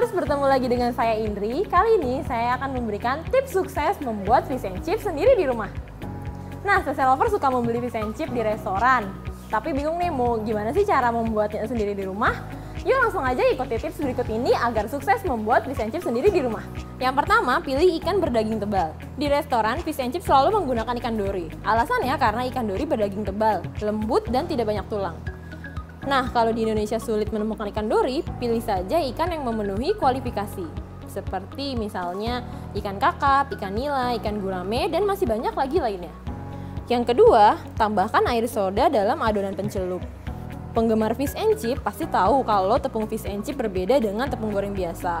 Harus bertemu lagi dengan saya Indri. Kali ini saya akan memberikan tips sukses membuat fish and chips sendiri di rumah. Nah, sese lover suka membeli fish and chips di restoran, tapi bingung nih mau gimana sih cara membuatnya sendiri di rumah? Yuk langsung aja ikuti tips berikut ini agar sukses membuat fish and chips sendiri di rumah. Yang pertama, pilih ikan berdaging tebal. Di restoran, fish and chips selalu menggunakan ikan dori. Alasannya karena ikan dori berdaging tebal, lembut dan tidak banyak tulang. Nah, kalau di Indonesia sulit menemukan ikan dori, pilih saja ikan yang memenuhi kualifikasi. Seperti misalnya ikan kakap, ikan nila, ikan gurame, dan masih banyak lagi lainnya. Yang kedua, tambahkan air soda dalam adonan pencelup. Penggemar fish and chip pasti tahu kalau tepung fish and chip berbeda dengan tepung goreng biasa.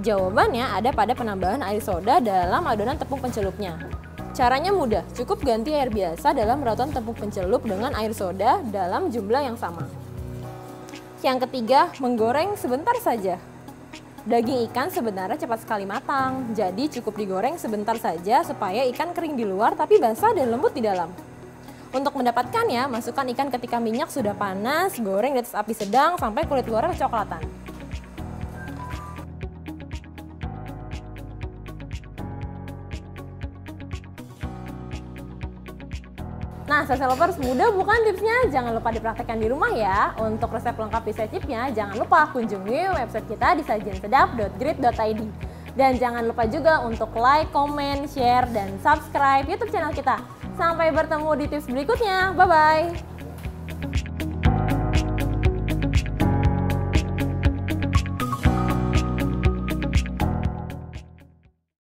Jawabannya ada pada penambahan air soda dalam adonan tepung pencelupnya. Caranya mudah, cukup ganti air biasa dalam rautan tepung pencelup dengan air soda dalam jumlah yang sama. Yang ketiga, menggoreng sebentar saja. Daging ikan sebenarnya cepat sekali matang, jadi cukup digoreng sebentar saja supaya ikan kering di luar tapi basah dan lembut di dalam. Untuk mendapatkannya, masukkan ikan ketika minyak sudah panas, goreng di atas api sedang sampai kulit luarnya kecoklatan. Nah, sese lovers, mudah bukan tipsnya? Jangan lupa dipraktekkan di rumah ya. Untuk resep lengkap fish and chipsnya, jangan lupa kunjungi website kita di sajiansedap.grid.id. Dan jangan lupa juga untuk like, comment, share, dan subscribe YouTube channel kita. Sampai bertemu di tips berikutnya. Bye-bye!